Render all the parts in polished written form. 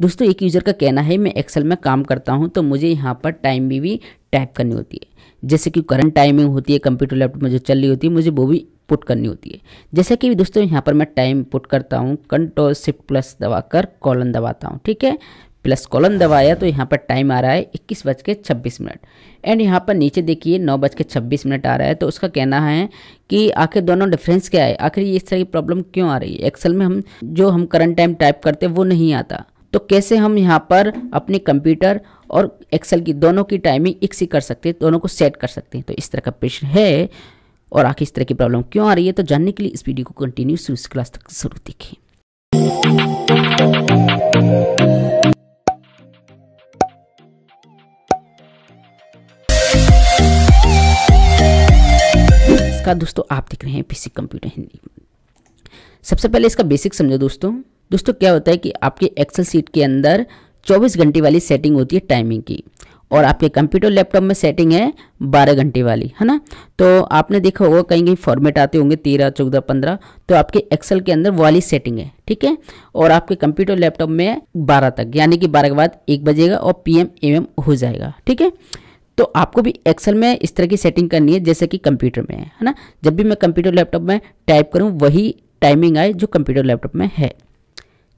दोस्तों एक यूज़र का कहना है मैं एक्सेल में काम करता हूं तो मुझे यहां पर टाइम भी टाइप करनी होती है, जैसे कि करंट टाइमिंग होती है कंप्यूटर लैपटॉप में जो चल रही होती है मुझे वो भी पुट करनी होती है। जैसे कि दोस्तों यहाँ पर मैं टाइम पुट करता हूँ, कंट्रोल शिफ्ट प्लस दबाकर कॉलन दबाता हूँ, ठीक है, प्लस कॉलन दबाया तो यहाँ पर टाइम आ रहा है 21:26 एंड यहाँ पर नीचे देखिए 9:26 आ रहा है। तो उसका कहना है कि आखिर दोनों डिफरेंस क्या है, आखिर ये इस तरह की प्रॉब्लम क्यों आ रही है, एक्सेल में हम जो करंट टाइम टाइप करते हैं वो नहीं आता, तो कैसे हम यहाँ पर अपने कंप्यूटर और एक्सेल की दोनों की टाइमिंग एक सी कर सकते हैं, दोनों को सेट कर सकते हैं। तो इस तरह का प्रश्न है और आखिर इस तरह की प्रॉब्लम क्यों आ रही है, तो जानने के लिए इस वीडियो को कंटिन्यू शुरू से क्लास तक जरूर देखें। का दोस्तों आप देख रहे हैं बेसिक कंप्यूटर हिंदी। सबसे पहले इसका बेसिक समझो दोस्तों क्या होता है कि आपके एक्सेल सीट के अंदर 24 घंटे वाली सेटिंग होती है टाइमिंग की, और आपके कंप्यूटर लैपटॉप में सेटिंग है 12 घंटे वाली, है ना। तो आपने देखा होगा कहीं कहीं फॉर्मेट आते होंगे 13, 14, 15, तो आपके एक्सेल के अंदर वाली सेटिंग है, ठीक है, और आपके कंप्यूटर लैपटॉप में 12 तक, यानी कि 12 के बाद 1 बजेगा और PM/AM हो जाएगा, ठीक है। तो आपको भी एक्सेल में इस तरह की सेटिंग करनी है जैसे कि कंप्यूटर में है ना, जब भी मैं कंप्यूटर लैपटॉप में टाइप करूं वही टाइमिंग आए जो कंप्यूटर लैपटॉप में है।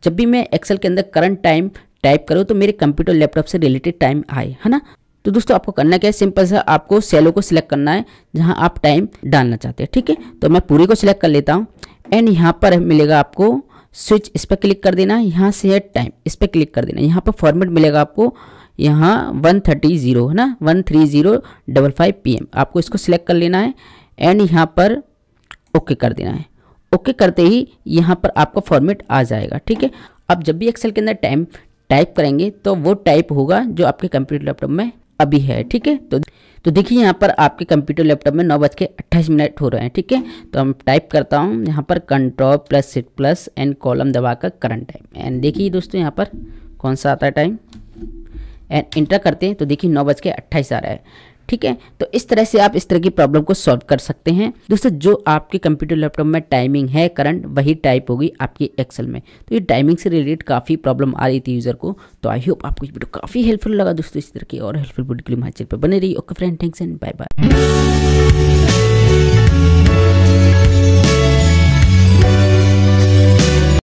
जब भी मैं एक्सेल के अंदर करंट टाइम टाइप करूं तो मेरे कंप्यूटर लैपटॉप से रिलेटेड टाइम आए, है ना। तो दोस्तों आपको करना क्या है, सिंपल सा आपको सेलों को सिलेक्ट करना है जहाँ आप टाइम डालना चाहते हैं, ठीक है। तो मैं पूरे को सिलेक्ट कर लेता हूँ एंड यहाँ पर मिलेगा आपको स्विच, इस पर क्लिक कर देना, यहाँ से है टाइम, इस पर क्लिक कर देना, यहाँ पर फॉर्मेट मिलेगा आपको, यहाँ 130 है ना, 130:55 PM, आपको इसको सिलेक्ट कर लेना है एंड यहाँ पर ओके कर देना है। ओके करते ही यहाँ पर आपका फॉर्मेट आ जाएगा, ठीक है। अब जब भी एक्सेल के अंदर टाइम टाइप करेंगे तो वो टाइप होगा जो आपके कंप्यूटर लैपटॉप में अभी है, ठीक है। तो देखिए यहाँ पर आपके कंप्यूटर लैपटॉप में 9:28 हो रहे हैं, ठीक है। तो हम टाइप करता हूँ यहाँ पर control plus shift plus and column दबाकर करंट टाइम एंड देखिए दोस्तों यहाँ पर कौन सा आता है टाइम एंड इंटर करते हैं तो देखिए 9:28 आ रहा है, ठीक है। तो इस तरह से आप इस तरह की प्रॉब्लम को सॉल्व कर सकते हैं। दोस्तों जो आपके कंप्यूटर लैपटॉप में टाइमिंग है करंट वही टाइप होगी आपके एक्सेल में। तो ये टाइमिंग से रिलेटेड काफ़ी प्रॉब्लम आ रही थी यूज़र को। तो आई होप आपको ये वीडियो काफ़ी हेल्पफुल लगा दोस्तों। इस तरह की और हेल्पफुल वीडियो के लिए हमारे चैनल पर बने रही। Okay friend, thanks and bye bye.